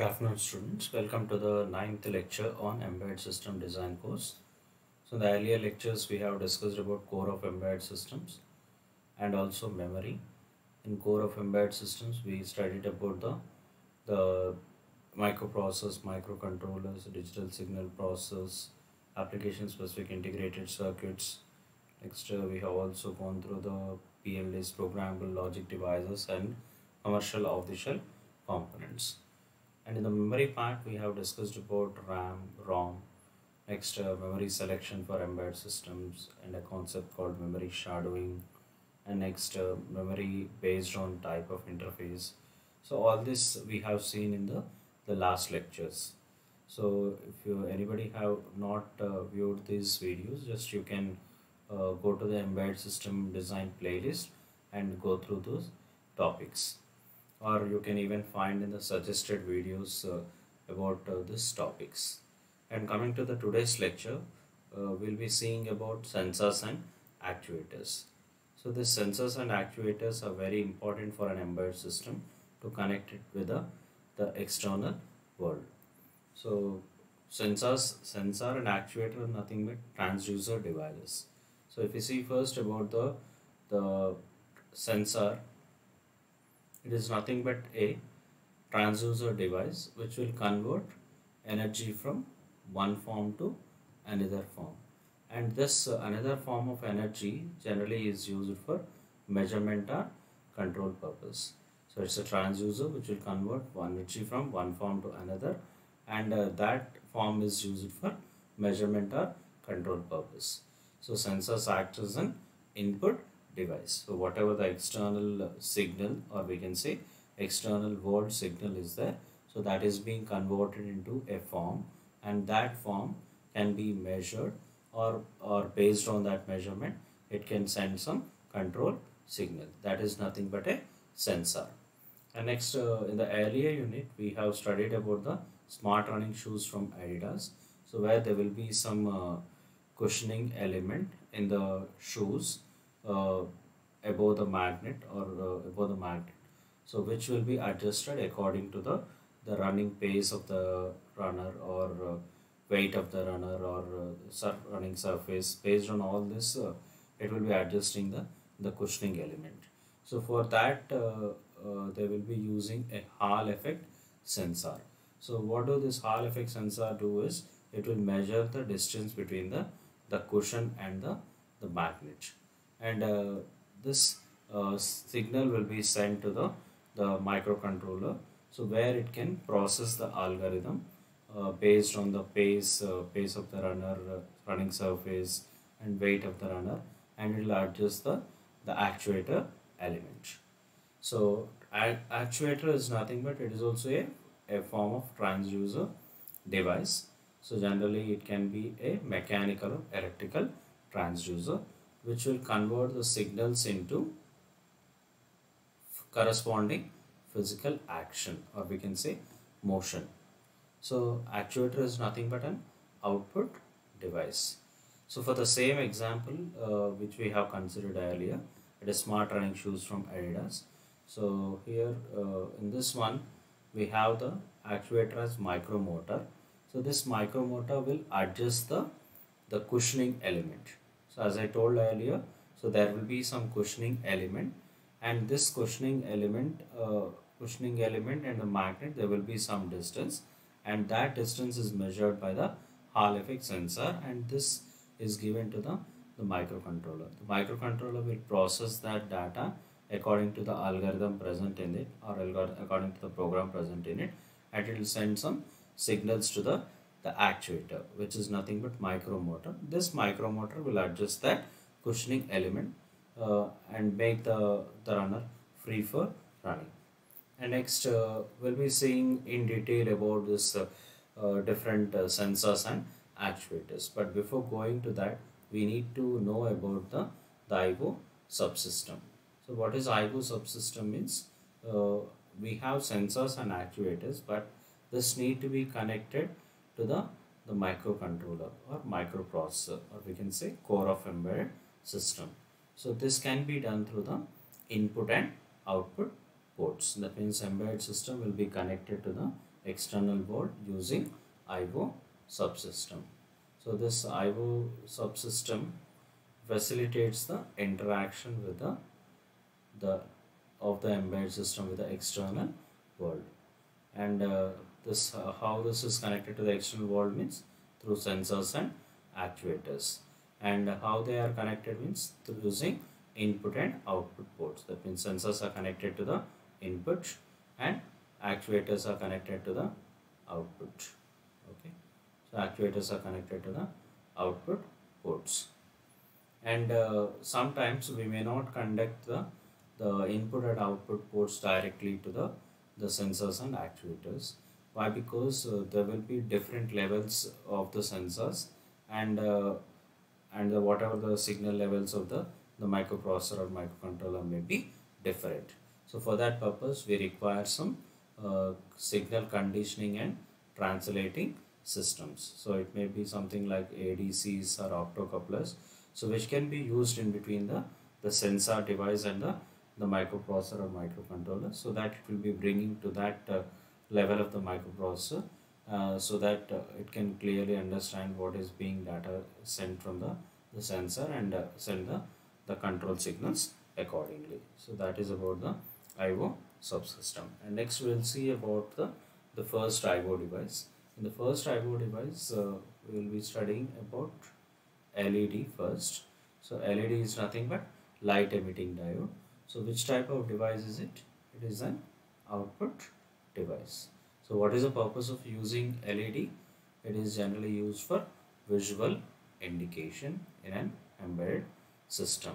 Good afternoon students, welcome to the 9th lecture on Embedded System Design course. So in the earlier lectures we have discussed about core of embedded systems and also memory. In core of embedded systems we studied about the microprocessors, microcontrollers, digital signal process, application specific integrated circuits. Next we have also gone through the PLDs, programmable logic devices and commercial off-the-shelf components. And in the memory part we have discussed about RAM, ROM, next memory selection for embedded systems and a concept called memory shadowing, and next memory based on type of interface. So all this we have seen in the last lectures. So if anybody have not viewed these videos, just you can go to the embedded system design playlist and go through those topics. Or you can even find in the suggested videos about these topics. And coming to the today's lecture, we'll be seeing about sensors and actuators. So the sensors and actuators are very important for an embedded system to connect it with the external world. So sensor and actuator are nothing but transducer devices. So if you see first about the sensor, it is nothing but a transducer device which will convert energy from one form to another form, and this another form of energy generally is used for measurement or control purpose. So it's a transducer which will convert energy from one form to another, and that form is used for measurement or control purpose. So sensors act as an input device. So whatever the external signal, or we can say external world signal is there, so that is being converted into a form, and that form can be measured, or based on that measurement it can send some control signal. That is nothing but a sensor. And next in the earlier unit we have studied about the smart running shoes from Adidas, so where there will be some cushioning element in the shoes above the magnet, or above the magnet, so which will be adjusted according to the running pace of the runner, or weight of the runner, or running surface. Based on all this it will be adjusting the cushioning element. So for that they will be using a Hall effect sensor. So what do this Hall effect sensor do is, it will measure the distance between the cushion and the magnet, and this signal will be sent to the microcontroller, so where it can process the algorithm based on the pace of the runner, running surface and weight of the runner, and it will adjust the actuator element. So actuator is nothing but it is also a form of transducer device. So generally it can be a mechanical or electrical transducer which will convert the signals into corresponding physical action, or we can say motion. So actuator is nothing but an output device. So for the same example which we have considered earlier, it is smart running shoes from Adidas. So here in this one we have the actuator as micro motor. So this micro motor will adjust the cushioning element. So as I told earlier, so there will be some cushioning element, and this cushioning element and the magnet, there will be some distance, and that distance is measured by the Hall effect sensor, and this is given to the microcontroller. The microcontroller will process that data according to the algorithm present in it, or according to the program present in it, and it will send some signals to the actuator, which is nothing but micromotor. This micromotor will adjust that cushioning element and make the runner free for running. And next we'll be seeing in detail about this different sensors and actuators. But before going to that, we need to know about the I/O subsystem. So what is I/O subsystem means? We have sensors and actuators, but this need to be connected to the microcontroller or microprocessor, or we can say core of embedded system. So this can be done through the input and output ports. That means embedded system will be connected to the external board using I/O subsystem. So this I/O subsystem facilitates the interaction with the embedded system with the external world, and this how this is connected to the external world means through sensors and actuators, and how they are connected means through using input and output ports. That means sensors are connected to the input and actuators are connected to the output. Okay, so actuators are connected to the output ports, and sometimes we may not connect the input and output ports directly to the sensors and actuators. Why? Because there will be different levels of the sensors, and whatever the signal levels of the microprocessor or microcontroller may be different. So for that purpose we require some signal conditioning and translating systems. So it may be something like ADCs or optocouplers, so which can be used in between the sensor device and the microprocessor or microcontroller, so that it will be bringing to that level of the microprocessor, so that it can clearly understand what is being data sent from the sensor and send the control signals accordingly. So that is about the I/O subsystem. And next we will see about the first I/O device. In the first I/O device we will be studying about LED first. So LED is nothing but light emitting diode. So which type of device is it? It is an output device. So what is the purpose of using LED? It is generally used for visual indication in an embedded system,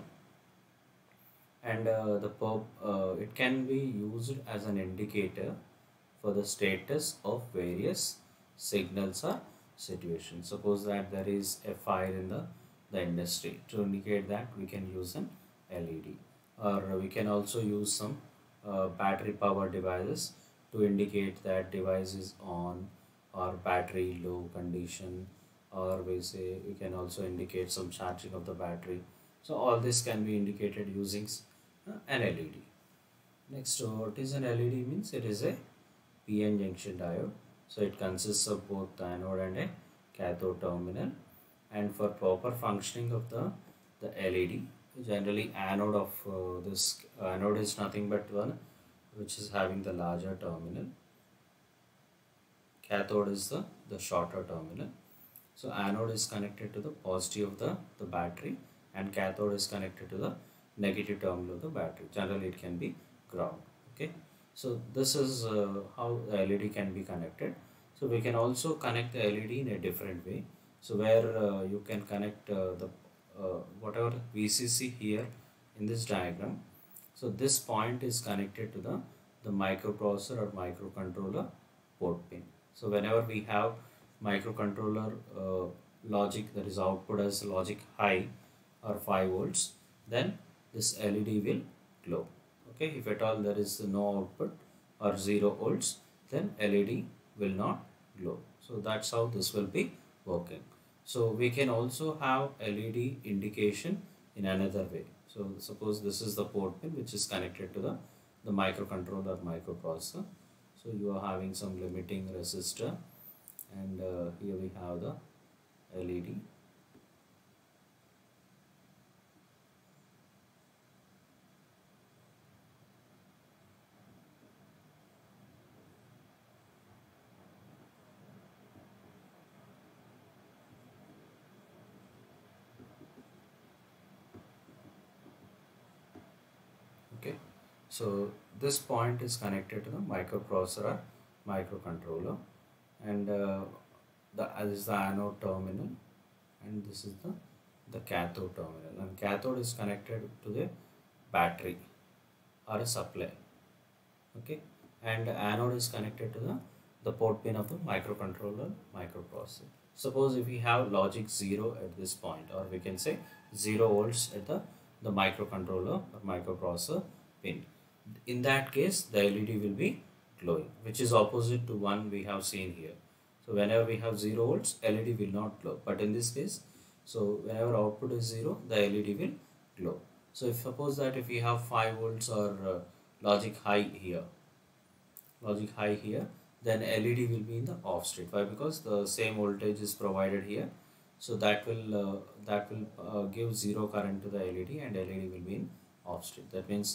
and it can be used as an indicator for the status of various signals or situations. Suppose that there is a fire in the industry, to indicate that we can use an LED, or we can also use some battery power devices to indicate that device is on or battery low condition, or we say we can also indicate some charging of the battery. So all this can be indicated using an LED. Next, what is an LED means? It is a PN junction diode. So it consists of both the anode and a cathode terminal, and for proper functioning of the LED, generally anode of this anode is nothing but one which is having the larger terminal, cathode is the shorter terminal. So anode is connected to the positive of the battery, and cathode is connected to the negative terminal of the battery. Generally it can be ground. Okay, so this is how the LED can be connected. So we can also connect the LED in a different way, so where you can connect whatever VCC here in this diagram. So this point is connected to the microprocessor or microcontroller port pin. So whenever we have microcontroller logic, that is output as logic high or 5 volts, then this LED will glow. Okay, if at all there is no output or 0 volts, then LED will not glow. So that's how this will be working. So we can also have LED indication in another way. So suppose this is the port pin which is connected to the microcontroller or microprocessor. So you are having some limiting resistor, and here we have the LED. So this point is connected to the microprocessor, microcontroller, and this is the anode terminal, and this is the cathode terminal, and cathode is connected to the battery or a supply. Okay, and anode is connected to the port pin of the microcontroller, microprocessor. Suppose if we have logic 0 at this point, or we can say 0 volts at the microcontroller or microprocessor pin, in that case the LED will be glowing, which is opposite to one we have seen here. So whenever we have 0 volts, LED will not glow, but in this case, so whenever output is 0, the LED will glow. So if suppose that if we have 5 volts or logic high here, then LED will be in the off state. Why? Because the same voltage is provided here, so that will give zero current to the LED, and LED will be in off state. That means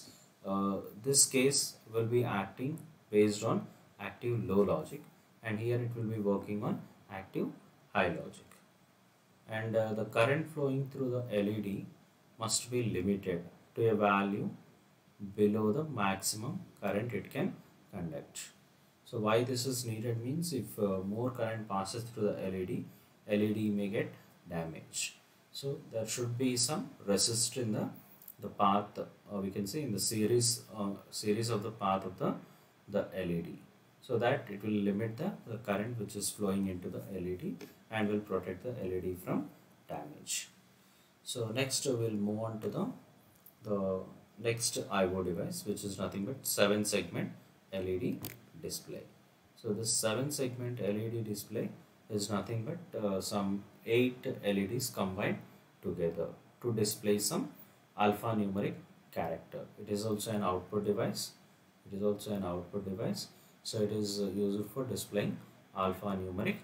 this case will be acting based on active low logic, and here it will be working on active high logic. And the current flowing through the LED must be limited to a value below the maximum current it can conduct. So why this is needed means if more current passes through the LED may get damaged. So there should be some resistor in the path, we can say in the series of the path of the LED, so that it will limit the current which is flowing into the LED and will protect the LED from damage. So next we'll move on to the next I/O device, which is nothing but 7-segment LED display. So this 7-segment LED display is nothing but some 8 LEDs combined together to display some alphanumeric character. It is also an output device. So it is used for displaying alphanumeric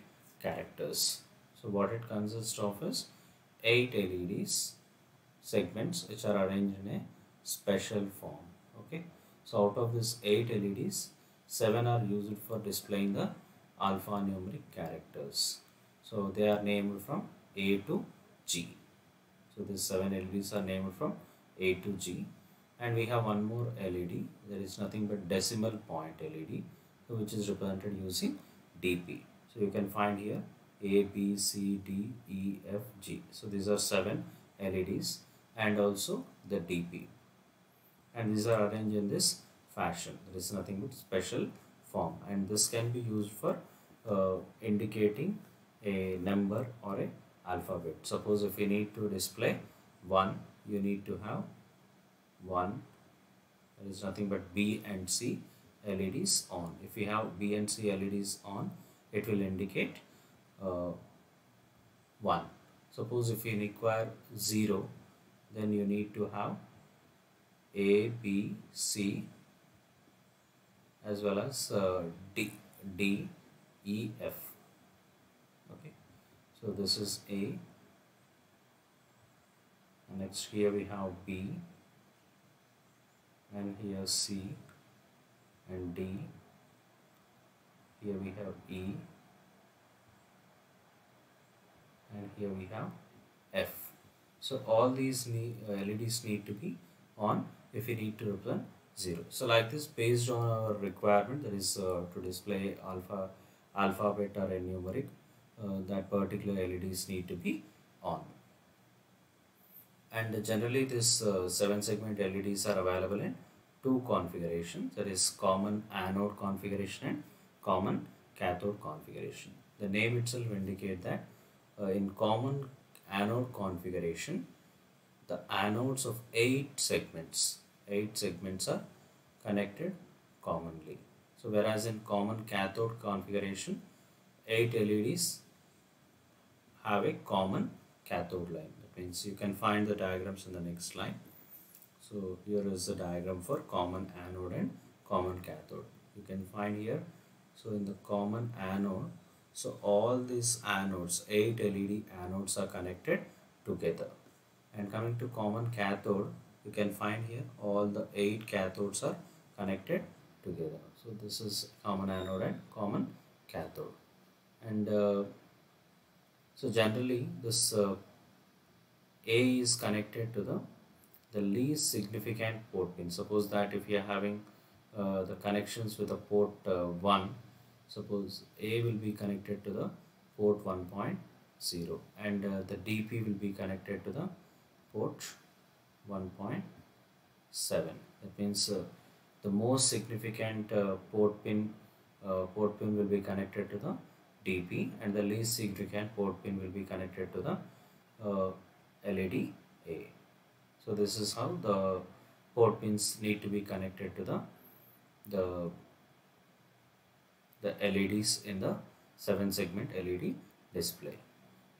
characters. So what it consists of is 8 LEDs segments which are arranged in a special form. Okay, so out of this 8 LEDs, 7 are used for displaying the alphanumeric characters. So they are named from A to G. So these 7 LEDs are named from A to G, and we have one more LED, there is nothing but decimal point LED, which is represented using DP. So you can find here A, B, C, D, E, F, G. So these are 7 LEDs and also the DP, and these are arranged in this fashion. There is nothing but special form, and this can be used for indicating a number or a alphabet. Suppose if you need to display 1, you need to have 1. There is nothing but B and C LEDs on. If you have B and C LEDs on, it will indicate 1. Suppose if you require 0, then you need to have A, B, C as well as D, E, F. Okay, so this is A, and next here we have B, and here C and D, here we have E, and here we have F. So all these LEDs need to be on if you need to represent 0. So like this, based on our requirement, that is to display alphabet or a numeric, that particular LEDs need to be on. And generally this 7-segment LEDs are available in 2 configurations, that is common anode configuration and common cathode configuration. The name itself indicates that in common anode configuration, the anodes of 8 segments are connected commonly. So whereas in common cathode configuration, 8 LEDs have a common cathode line. That means you can find the diagrams in the next slide. So here is the diagram for common anode and common cathode. You can find here. So in the common anode, so all these anodes, 8 LED anodes, are connected together. And coming to common cathode, you can find here all the 8 cathodes are connected together. So this is common anode and common cathode. And so generally this A is connected to the least significant port pin. Suppose that if you are having the connections with the port 1, suppose A will be connected to the port 1.0, and the DP will be connected to the port 1.7. That means the most significant port pin will be connected to the DP, and the least significant port pin will be connected to the LED A. So this is how the port pins need to be connected to the LEDs in the 7-segment LED display.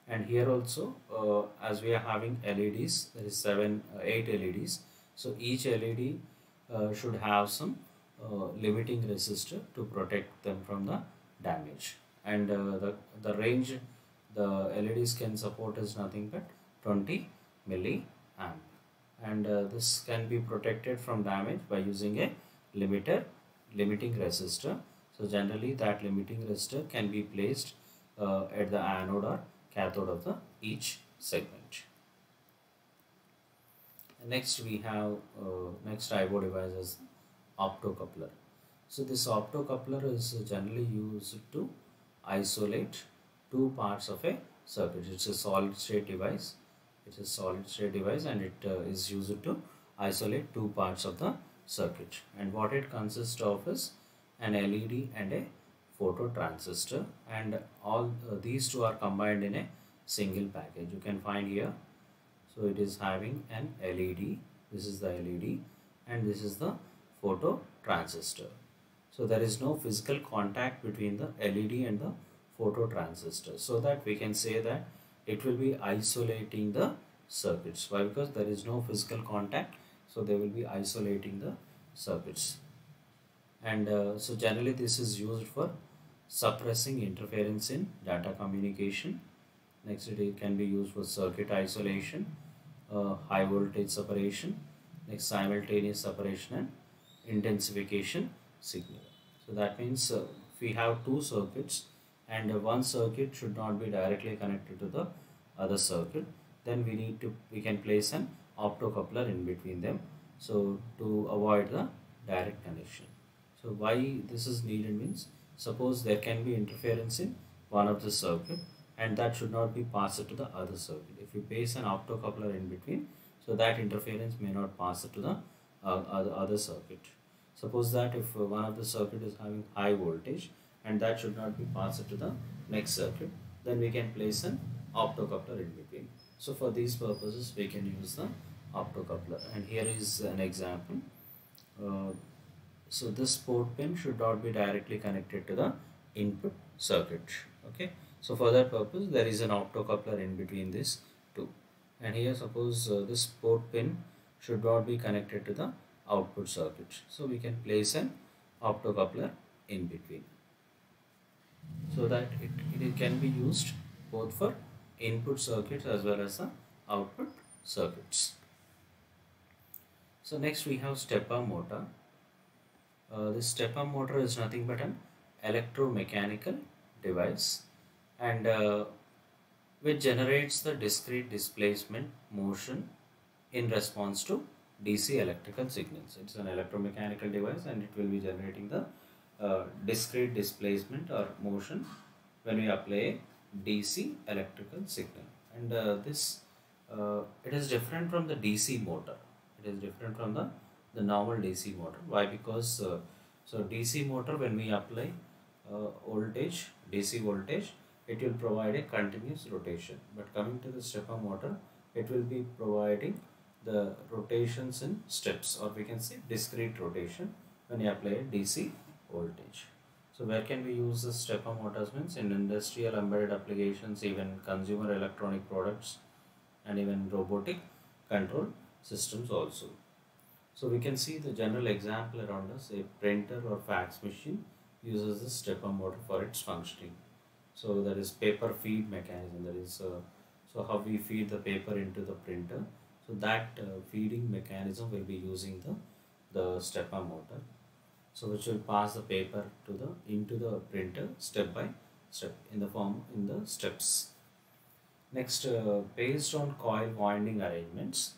And here also, as we are having LEDs, there is 8 LEDs. So each LED should have some limiting resistor to protect them from the damage. And the range the LEDs can support is nothing but 20 milliamp. And this can be protected from damage by using a limiting resistor. So generally that limiting resistor can be placed at the anode or cathode of the each segment. And next we have next IO device is optocoupler. So this optocoupler is generally used to isolate two parts of a circuit. It's a solid state device. It is a solid state device, and it is used to isolate two parts of the circuit. And what it consists of is an LED and a photo transistor, and all these two are combined in a single package. You can find here. So it is having an LED. This is the LED, and this is the photo transistor. So there is no physical contact between the LED and the photo transistor. So that we can say that it will be isolating the circuits. Why? Because there is no physical contact, so they will be isolating the circuits. And so generally this is used for suppressing interference in data communication. Next, it can be used for circuit isolation, high voltage separation, next simultaneous separation and intensification signal. So that means we have two circuits, and one circuit should not be directly connected to the other circuit, then we can place an optocoupler in between them, so to avoid the direct connection. So why this is needed means, suppose there can be interference in one of the circuit, and that should not be passed to the other circuit. If you place an optocoupler in between, so that interference may not pass to the other circuit. Suppose that if one of the circuit is having high voltage, and that should not be passed to the next circuit, then we can place an optocoupler in between. So for these purposes we can use the optocoupler. And here is an example. So this port pin should not be directly connected to the input circuit. Okay, so for that purpose there is an optocoupler in between this two. And here suppose this port pin should not be connected to the output circuit, so we can place an optocoupler in between, so that it can be used both for input circuits as well as the output circuits. So next we have stepper motor. This stepper motor is nothing but an electromechanical device, and which generates the discrete displacement motion in response to DC electrical signals. It's an electromechanical device, and it will be generating the discrete displacement or motion when we apply DC electrical signal. And it is different from the DC motor. It is different from the normal DC motor. Why? Because so DC motor, when we apply voltage, DC voltage, it will provide a continuous rotation. But coming to the stepper motor, it will be providing the rotations in steps, or we can say discrete rotation when you apply a DC voltage. So where can we use the stepper motors means, in industrial embedded applications, even consumer electronic products, and even robotic control systems also. So we can see the general example around us. A printer or fax machine uses the stepper motor for its functioning. So there is paper feed mechanism. There is so how we feed the paper into the printer. So that feeding mechanism will be using the stepper motor, so which will pass the paper to the into the printer step by step in the form in the steps. Next, based on coil winding arrangements,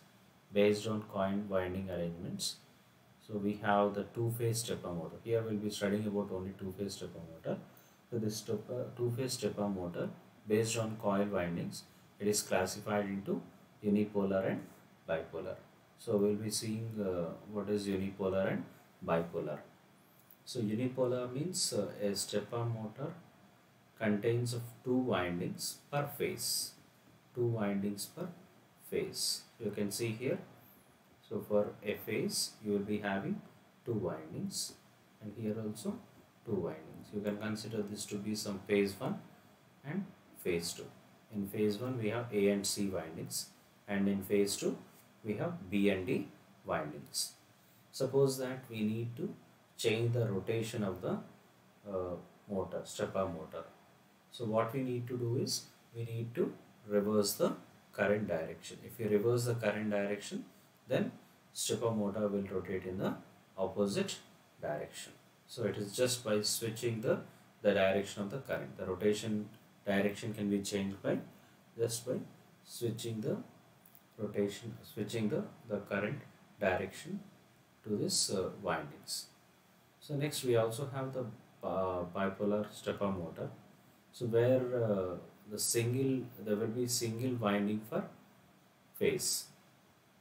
so we have the two-phase stepper motor. Here we'll be studying about only two-phase stepper motor. So this two-phase stepper motor based on coil windings, it is classified into unipolar and bipolar. So we'll be seeing what is unipolar and bipolar. So unipolar means a stepper motor contains of two windings per phase. You can see here. So for a phase you will be having two windings, and here also two windings. You can consider this to be some phase 1 and phase 2. In phase 1 we have A and C windings, and in phase 2 we have B and D windings. Suppose that we need to change the rotation of the motor, stepper motor. So what we need to do is we need to reverse the current direction. If you reverse the current direction, then stepper motor will rotate in the opposite direction. So it is just by switching the direction of the current. The rotation direction can be changed by just by switching the rotation, switching the current direction to this windings. So next we also have the bipolar stepper motor. So where there will be single winding for phase.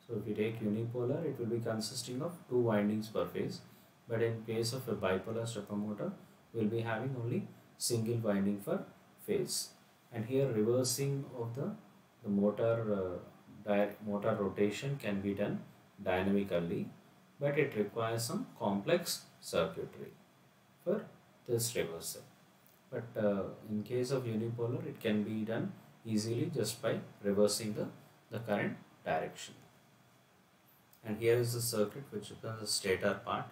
So if you take unipolar, it will be consisting of 2 windings per phase, but in case of a bipolar stepper motor, we will be having only single winding for phase. And here reversing of the motor motor rotation can be done dynamically, but it requires some complex circuitry for this reversal. But in case of unipolar, it can be done easily just by reversing the current direction. And here is the circuit which becomes the stator part.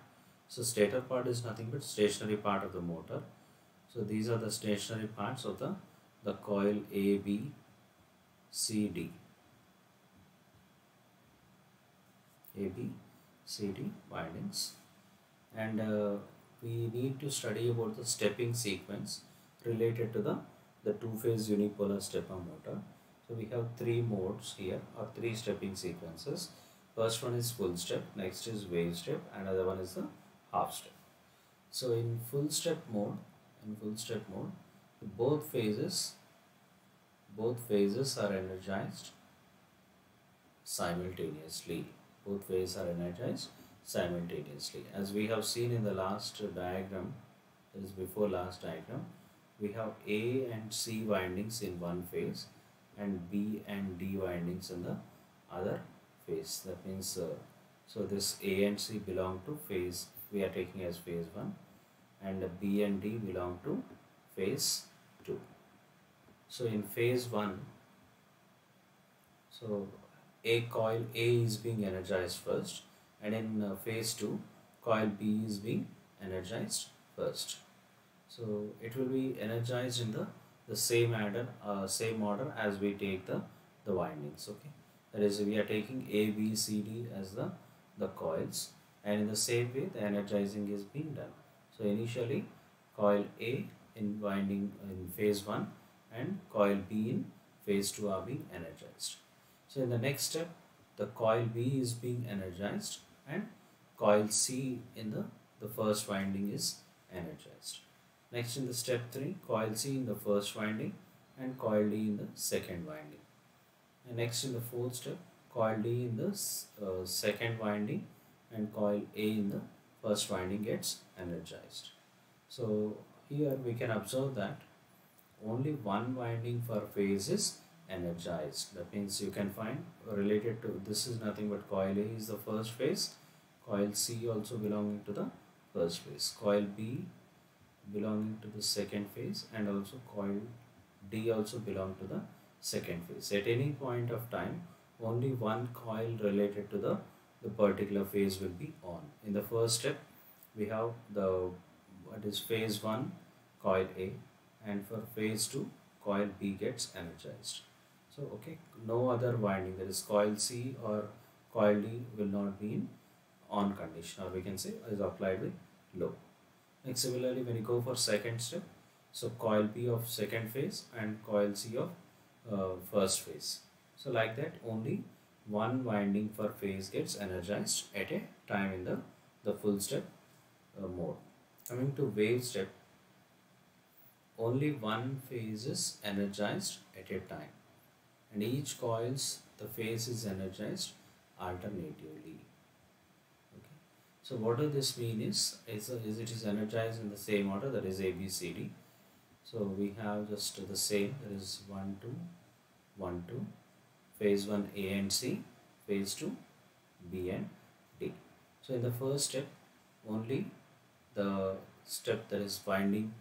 So stator part is nothing but stationary part of the motor. So these are the stationary parts of the coil A, B, C, D. A, B, C, D windings. And we need to study about the stepping sequence related to the two-phase unipolar stepper motor. So we have 3 modes here, or 3 stepping sequences. First one is full step, next is wave step, another one is the half step. So in full step mode, both phases are energized simultaneously. As we have seen in the last diagram, that is before last diagram, we have A and C windings in one phase and B and D windings in the other phase. That means so this A and C belong to phase, we are taking as phase 1, and B and D belong to phase 2. So in phase 1, so coil A is being energized first, and in phase 2 coil B is being energized first. So it will be energized in the same order as we take the windings. Okay, that is, we are taking A, B, C, D as the coils, and in the same way the energizing is being done. So initially coil A in phase 1 and coil B in phase 2 are being energized. So in the next step, the coil B is being energized and coil C in the first winding is energized. Next, in the step 3, coil C in the first winding and coil D in the second winding. And next, in the fourth step, coil D in the second winding and coil A in the first winding gets energized. So here we can observe that only one winding per phase is energized. That means you can find related to this is nothing but coil A is the first phase, coil C also belonging to the first phase, coil B belonging to the second phase, and also coil D also belong to the second phase. At any point of time, only one coil related to the particular phase will be on. In the first step, we have phase 1 coil A, and for phase 2 coil B gets energized. So okay, no other winding, that is coil C or coil D will not be in on condition, or we can say is applied with low. And similarly, when you go for second step, so coil B of second phase and coil C of first phase. So like that, only one winding per phase gets energized at a time in the full step mode. Coming to wave step, only one phase is energized at a time, and each coil's the phase is energized alternatively. Okay. So what does this mean is it is energized in the same order, that is A, B, C, D. So we have just the same, that is 1, 2, 1, 2, phase 1 A and C, phase 2 B and D. So in the first step, only the step that is winding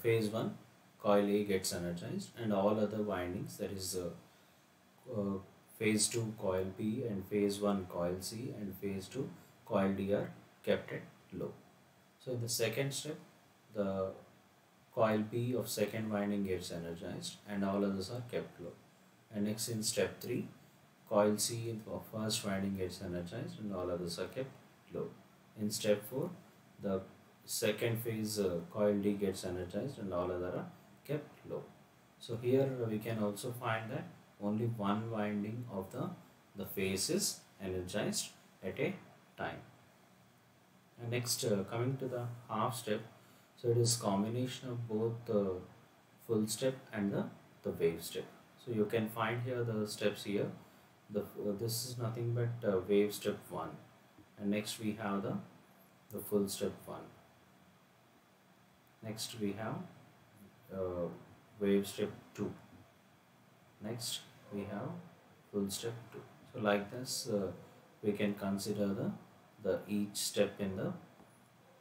phase 1 coil A gets energized, and all other windings, that is phase 2 coil B and phase 1 coil C and phase 2 coil D are kept at low. So in the second step, the coil B of second winding gets energized and all others are kept low. And next in step 3, coil C of first winding gets energized and all others are kept low. In step 4, the second phase coil D gets energized and all other are kept low. So here we can also find that only one winding of the phase is energized at a time. And next coming to the half step, so it is combination of both the full step and the wave step. So you can find here the steps here. This is nothing but wave step 1, and next we have the full step 1. Next we have wave step 2. Next we have full step 2. So like this we can consider the each step in the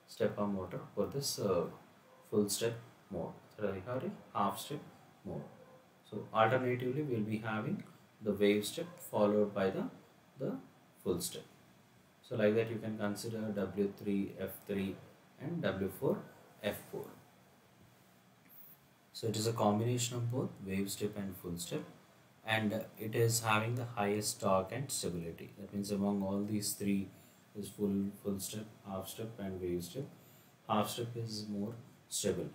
stepper motor for this full step mode. So we have a half step mode. So alternatively we will be having the wave step followed by the full step. So like that you can consider W3, F3 and W4, F4. So it is a combination of both wave step and full step, and it is having the highest torque and stability. That means among all these three is full step, half step and wave step. Half step is more stable,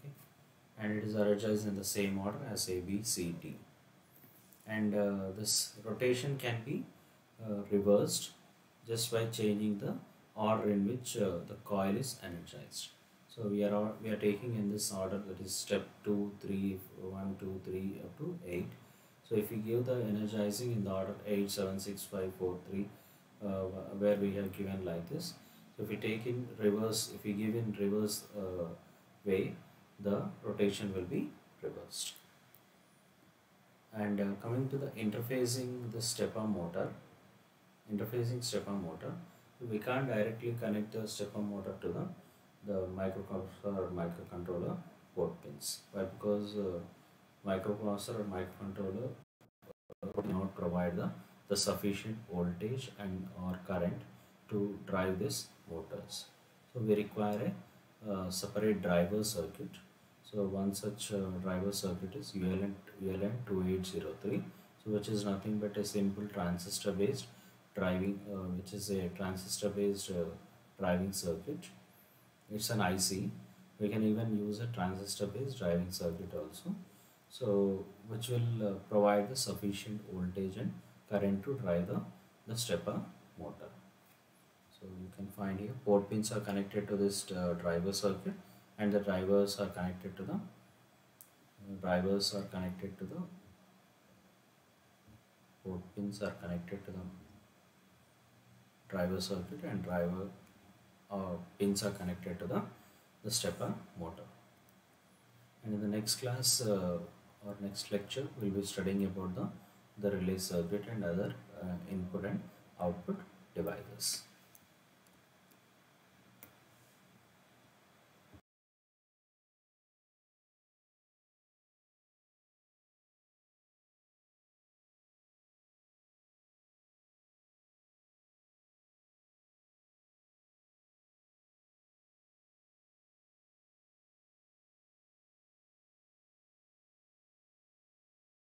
okay, and it is energized in the same order as A, B, C, D. And this rotation can be reversed just by changing the order in which the coil is energized. So we are taking in this order, that is step 2, 3, 1, 2, 3 up to 8. So if we give the energizing in the order 8, 7, 6, 5, 4, 3, where we have given like this. So if we take in reverse, if we give in reverse way, the rotation will be reversed. And coming to the interfacing the stepper motor, we can't directly connect the stepper motor to the microprocessor or microcontroller port pins. Why? Because microprocessor or microcontroller do not provide the sufficient voltage and or current to drive these motors. So we require a separate driver circuit. So one such driver circuit is ULN2803, so which is nothing but a simple transistor based driving, driving circuit. It's an IC. We can even use a transistor based driving circuit also, so which will provide the sufficient voltage and current to drive the stepper motor. So you can find here port pins are connected to this driver circuit, and the drivers are connected to the port pins are connected to the driver circuit, and driver pins are connected to the stepper motor. And in the next class or next lecture we will be studying about the relay circuit and other input and output devices.